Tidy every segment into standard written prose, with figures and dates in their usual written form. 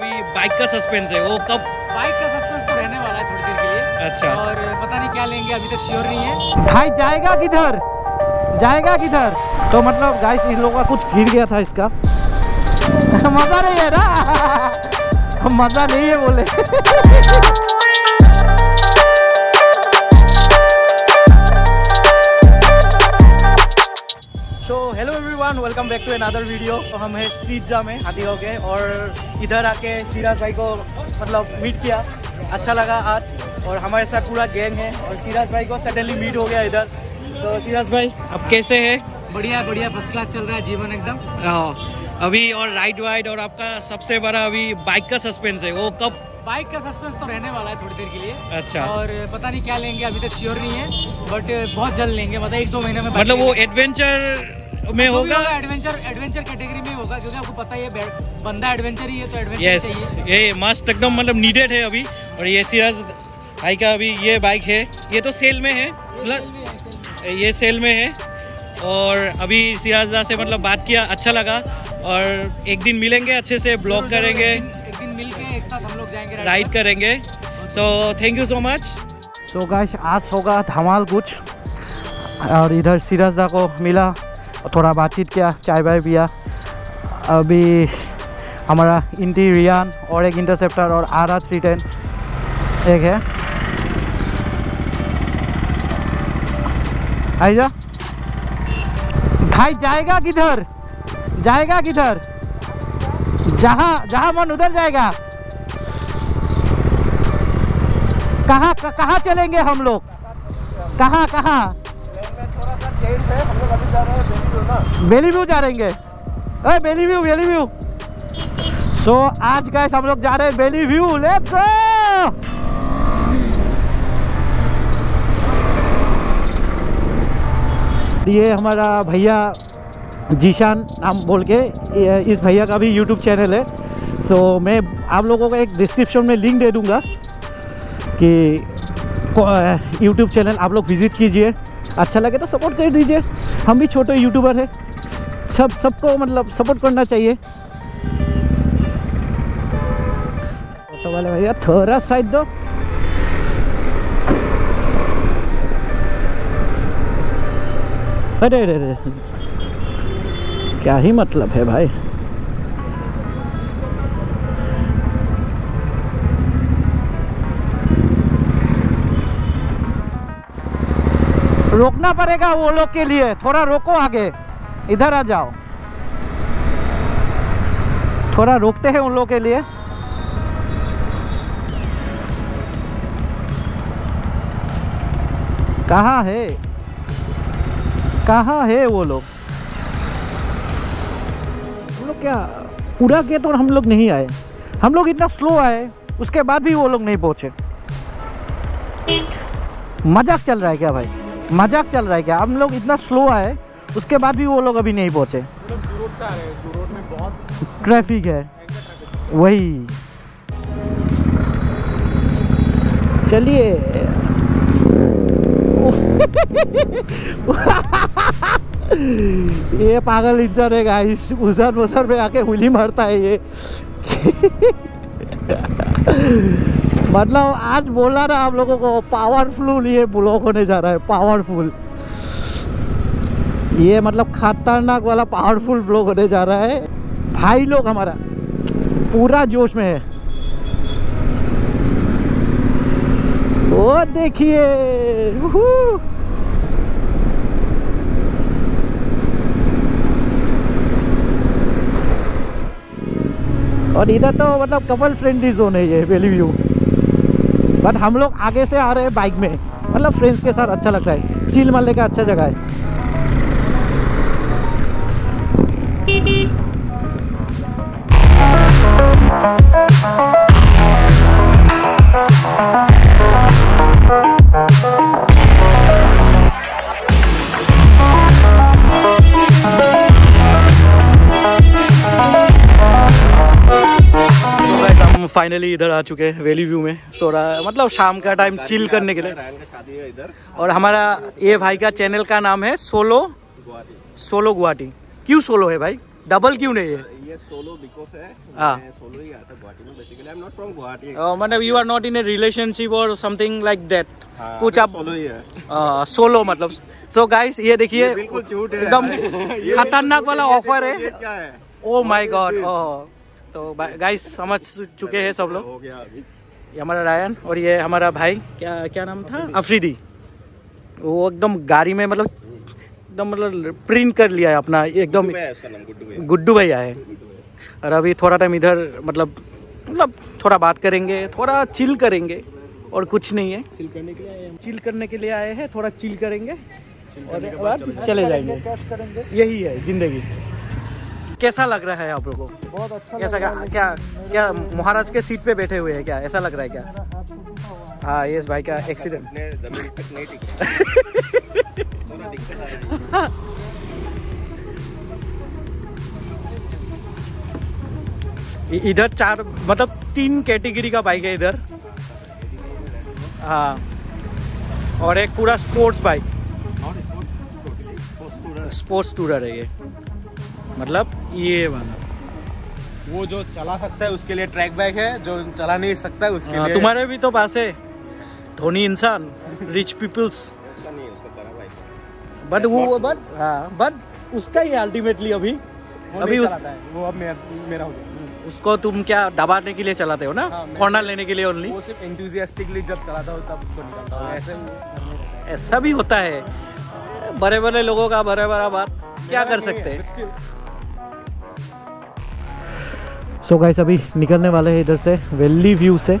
अभी बाइक का सस्पेंस है, वो कब? बाइक का सस्पेंस तो रहने वाला है थोड़ी देर के लिए। अच्छा, और पता नहीं क्या लेंगे, अभी तक श्योर नहीं है। भाई जाएगा किधर, जाएगा किधर? तो मतलब गाइस इन लोगों का कुछ गिर गया था इसका। मजा नहीं है ना, मजा नहीं है बोले। तो hello everyone, welcome back to another video. तो हम है स्ट्रीट जा में हाथी हो गए और इधर आके सिराज भाई को मतलब मीट किया, अच्छा लगा आज। और हमारे साथ पूरा गैंग है और सिराज भाई को सडनली मीट हो गया इधर। तो सिराज भाई अब कैसे हैं? बढ़िया बढ़िया, फर्स्ट क्लास चल रहा है जीवन एकदम अभी। और राइड वाइड और आपका सबसे बड़ा अभी बाइक का सस्पेंस है, वो कब? बाइक का सस्पेंस तो रहने वाला है थोड़ी देर के लिए। अच्छा, और पता नहीं क्या लेंगे, अभी तक श्योर नहीं है, बट बहुत जल्द लेंगे, मतलब 1-2 महीने में। मतलब वो एडवेंचर में होगा, एडवेंचर कैटेगरी में होगा, क्योंकि आपको पता ही है बंदा एडवेंचर ही है, तो एडवेंचर चाहिए। ये मस्त एकदम, मतलब नीडेड है अभी। और ये सिराज भाई का अभी ये बाइक है, ये तो सेल में है, मतलब ये सेल में है। और अभी सिराज से मतलब बात किया, अच्छा लगा। और एक दिन मिलेंगे, अच्छे से ब्लॉग करेंगे, हम लोग जाएंगे राइड करेंगे। So thank you so much. So guys आज होगा धमाल कुछ। और इधर सिराज दा को मिला और थोड़ा बातचीत किया, चाय वाय पिया। अभी हमारा इंटी रियान और एक इंटरसेप्टर और RR3 10 एक है। आइजा भाई, जाएगा किधर, जाएगा किधर? जहाँ जहाँ मन उधर जाएगा। कहाँ चलेंगे हम लोग, कहाँ? वैली व्यू जा रहेंगे, वैली व्यू। सो आज गाइस हम लोग जा रहे हैं वैली व्यू, लेट्स गो। ये हमारा भैया जिशान नाम बोल के, इस भैया का भी YouTube चैनल है। सो मैं आप लोगों को एक डिस्क्रिप्शन में लिंक दे दूँगा कि YouTube चैनल आप लोग विज़िट कीजिए, अच्छा लगे तो सपोर्ट कर दीजिए। हम भी छोटे यूट्यूबर हैं, सबको मतलब सपोर्ट करना चाहिए। ऑटो वाले भैया थोड़ा साइड दो। अरे अरे, क्या ही मतलब है भाई। रोकना पड़ेगा वो लोग के लिए, थोड़ा रोको, आगे इधर आ जाओ, थोड़ा रोकते हैं उन लोग के लिए। कहाँ है, कहाँ है वो लोग? क्या पूरा किया तो हम लोग नहीं आए, हम लोग इतना स्लो आए, उसके बाद भी वो लोग नहीं पहुँचे। मजाक चल रहा है क्या भाई, मजाक चल रहा है क्या? हम लोग इतना स्लो आए, उसके बाद भी वो लोग अभी नहीं पहुँचे। ट्रैफिक है वही। चलिए ये पागल इंसान है गाइस, उधर उधर में आके हुली मारता है ये। मतलब आज बोला ना आप लोगों को, पावरफुल ये ब्लॉग होने जा रहा है, पावरफुल ये मतलब खतरनाक वाला पावरफुल ब्लॉग होने जा रहा है। भाई लोग हमारा पूरा जोश में है। वो देखिए, और इधर तो मतलब कपल फ्रेंडली जोन है ये वैली व्यू, बट हम लोग आगे से आ रहे हैं बाइक में, मतलब फ्रेंड्स के साथ। अच्छा लगता है, चिल मारने का अच्छा जगह है। हम फाइनली इधर आ चुके हैं वैली व्यू में, सो रहा मतलब शाम का टाइम चिल करने के लिए। रायन का शादी है इधर, और हमारा ये भाई का चैनल का नाम है सोलो गुवाहाटी। क्यों सोलो है भाई, डबल क्यों नहीं है? सोलो बिकॉज़ है मैं सोलो ही आता गुवाहाटी में basically I am not from Guwahati मतलब you are not in a relationship और समथिंग लाइक दैट कुछ आप सोलो ही है सोलो मतलब सो गाइस ये देखिए बिल्कुल झूठ है एकदम खतरनाक वाला ऑफर है क्या है ओह माय गॉड तो गाइस समझ चुके हैं सब लोग हो गया ये हमारा रायन और ये हमारा भाई क्या क्या नाम था अफरीदी वो एकदम गाड़ी में मतलब प्रिंट कर लिया है अपना एकदम गुड्डू भैया है और अभी थोड़ा टाइम इधर मतलब थोड़ा बात करेंगे थोड़ा चिल करेंगे और कुछ नहीं है चिल करने के लिए आए हैं थोड़ा चिल करेंगे और बाद चले जाएंगे यही है जिंदगी कैसा लग रहा है आप लोगों को बहुत अच्छा कैसा क्या क्या महाराज के सीट पे बैठे हुए हैं क्या ऐसा लग रहा है क्या हाँ ये भाई का एक्सीडेंट इधर चार मतलब 3 कैटेगरी का बाइक है इधर हाँ और एक पूरा स्पोर्ट्स बाइक स्पोर्ट्स टूरर है ये मतलब ये वाला वो जो चला सकता है उसके लिए ट्रैक बाइक है जो चला नहीं सकता है उसके लिए तुम्हारे भी तो पास है धोनी इंसान रिच पीपल्स बट उसका ही अल्टीमेटली अभी वो अब मेरा हो गया उसको तुम क्या दबाने के लिए चलाते हो ना कॉर्नर लेने के लिए ओनली वो सिर्फ एंथुसियास्टिकली जब चलाता हो तब उसको निकालता हो ऐसा भी होता है बड़े बड़े लोगों का बड़ा बड़ा बात क्या कर सकते हैं सो गाइस अभी निकलने वाले हैं इधर से वैली व्यू से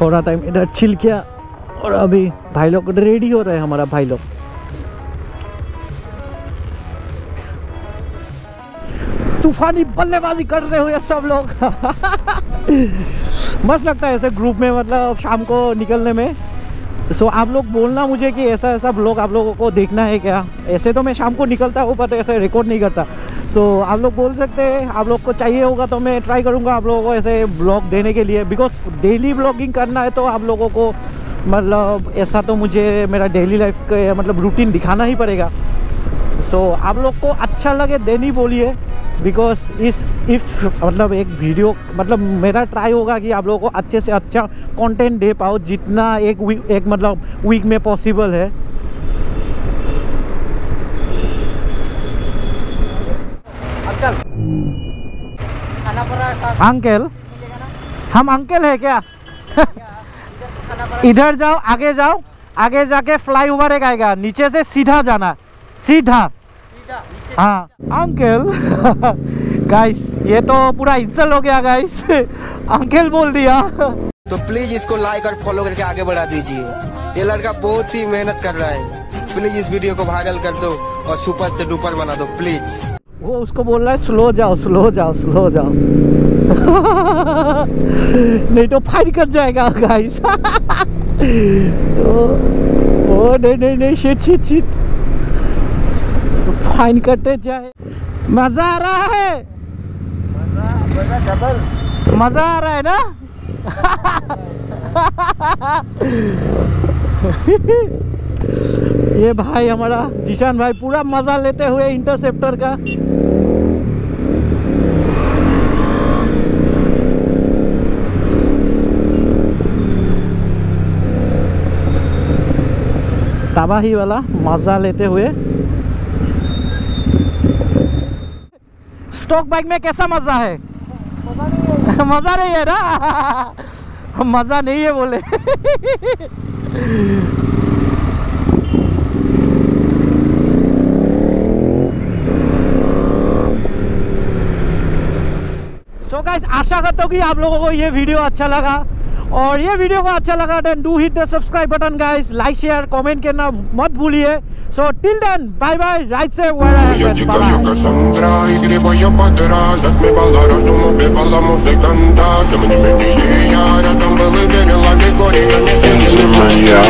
थोड़ा टाइम इधर चिल किया और अभी भाई लोग रेडी हो रहे हैं हमारा भाई लोग तूफानी बल्लेबाजी कर रहे हो ये सब लोग मस्त लगता है ऐसे ग्रुप में मतलब शाम को निकलने में सो आप लोग बोलना मुझे कि ऐसा ऐसा ब्लॉग आप लोगों को देखना है क्या ऐसे तो मैं शाम को निकलता हूँ बट ऐसे रिकॉर्ड नहीं करता सो आप लोग बोल सकते हैं आप लोग को चाहिए होगा तो मैं ट्राई करूँगा आप लोगों को ऐसे ब्लॉग देने के लिए बिकॉज डेली ब्लॉगिंग करना है तो आप लोगों को मतलब ऐसा तो मुझे मेरा डेली लाइफ का मतलब रूटीन दिखाना ही पड़ेगा सो आप लोग को अच्छा लगे देनी बोलिए बिकॉज इफ मतलब एक वीडियो मतलब मेरा ट्राई होगा कि आप लोगों को अच्छे से अच्छा कंटेंट दे पाओ जितना एक मतलब वीक में पॉसिबल है अंकल हम अंकल है क्या इधर जाओ आगे जाके फ्लाईओवर एक आएगा नीचे से सीधा जाना सीधा हाँ अंकल गाइस ये तो पूरा इंसल्ट हो गया गाइस अंकल बोल दिया तो प्लीज इसको लाइक और फॉलो करके आगे बढ़ा दीजिए ये लड़का बहुत ही मेहनत कर रहा है प्लीज इस वीडियो को वायरल कर दो और सुपर से डुपर बना दो प्लीज वो उसको बोल रहा है स्लो जाओ नहीं तो फायर कर जाएगा गाइस ओ नहीं शिट फाइन करते जाए मजा आ रहा है मजा आ रहा है ना ये भाई हमारा जिशान भाई पूरा मजा लेते हुए इंटरसेप्टर का तबाही वाला मजा लेते हुए स्टॉक बाइक में कैसा मजा है मजा नहीं है ना मजा नहीं है बोले सो गाइस आशा करता हूँ कि आप लोगों को ये वीडियो अच्छा लगा और ये वीडियो को अच्छा लगा then do hit the subscribe button guys like share comment करना मत भूलिए so till then bye bye right से वाला